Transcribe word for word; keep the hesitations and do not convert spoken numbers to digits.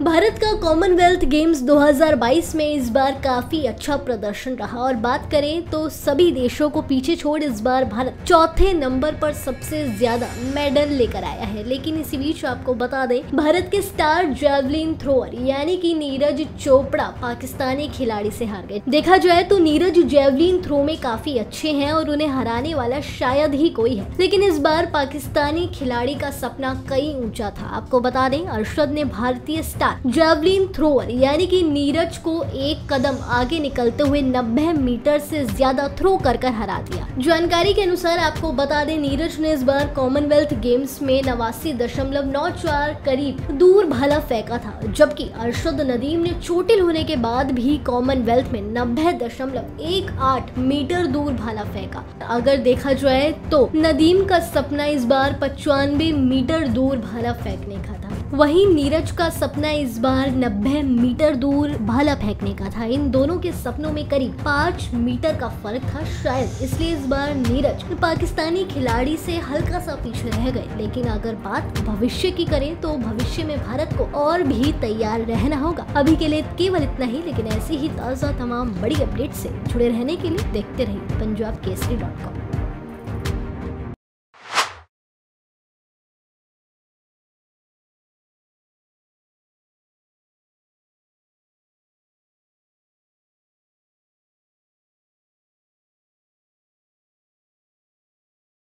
भारत का Commonwealth games दो हज़ार बाईस में इस बार काफी अच्छा प्रदर्शन रहा और बात करें तो सभी देशों को पीछे छोड़ इस बार भारत चौथे नंबर पर सबसे ज्यादा मेडल लेकर आया है। लेकिन इसी बीच आपको बता दें, भारत के स्टार जैवलिन थ्रोअर यानी कि नीरज चोपड़ा पाकिस्तानी खिलाड़ी से हार गए। देखा जाए तो नीरज जैवलिन थ्रो में काफी अच्छे हैं और उन्हें हराने वाला शायद ही कोई है, लेकिन इस बार पाकिस्तानी खिलाड़ी का सपना कई ऊंचा था। आपको बता दें, अरशद ने भारतीय स्टार जैवलिन थ्रोअर यानी कि नीरज को एक कदम आगे निकलते हुए नब्बे मीटर से ज्यादा थ्रो कर कर हरा दिया। जानकारी के अनुसार आपको बता दें, नीरज ने इस बार कॉमनवेल्थ गेम्स में नवासी दशमलव नौ चार करीब दूर भाला फेंका था, जबकि अरशद नदीम ने चोटिल होने के बाद भी कॉमनवेल्थ में नब्बे दशमलव एक आठ मीटर दूर भाला फेंका। अगर देखा जाए तो नदीम का सपना इस बार पचानवे मीटर दूर भाला फेंकने का था, वहीं नीरज का सपना इस बार नब्बे मीटर दूर भाला फेंकने का था। इन दोनों के सपनों में करीब पाँच मीटर का फर्क था, शायद इसलिए इस बार नीरज पाकिस्तानी खिलाड़ी से हल्का सा पीछे रह गए। लेकिन अगर बात भविष्य की करें तो भविष्य में भारत को और भी तैयार रहना होगा। अभी के लिए केवल इतना ही, लेकिन ऐसी ही ताज़ा तमाम बड़ी अपडेट से जुड़े रहने के लिए देखते रहिए पंजाब केसरी डॉट कॉम।